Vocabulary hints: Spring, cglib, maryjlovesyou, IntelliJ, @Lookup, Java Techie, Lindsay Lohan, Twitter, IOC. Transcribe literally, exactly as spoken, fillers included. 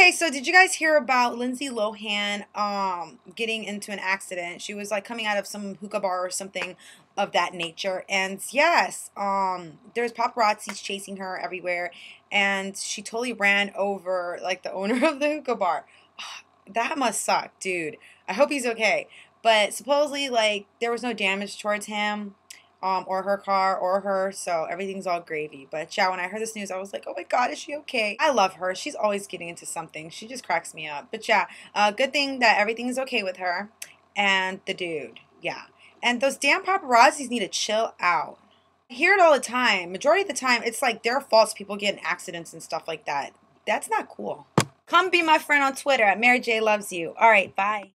Okay, so did you guys hear about Lindsay Lohan um, getting into an accident? She was like coming out of some hookah bar or something of that nature. And yes, um, there's paparazzi chasing her everywhere. And she totally ran over like the owner of the hookah bar. That must suck, dude. I hope he's okay. But supposedly like there was no damage towards him. Um, or her car, or her, so everything's all gravy. But yeah, when I heard this news, I was like, oh my god, is she okay? I love her. She's always getting into something. She just cracks me up. But yeah, uh, good thing that everything's okay with her and the dude. Yeah. And those damn paparazzis need to chill out. I hear it all the time. Majority of the time, it's like their faults. People get in accidents and stuff like that. That's not cool. Come be my friend on Twitter at Mary J Loves You. All right, bye.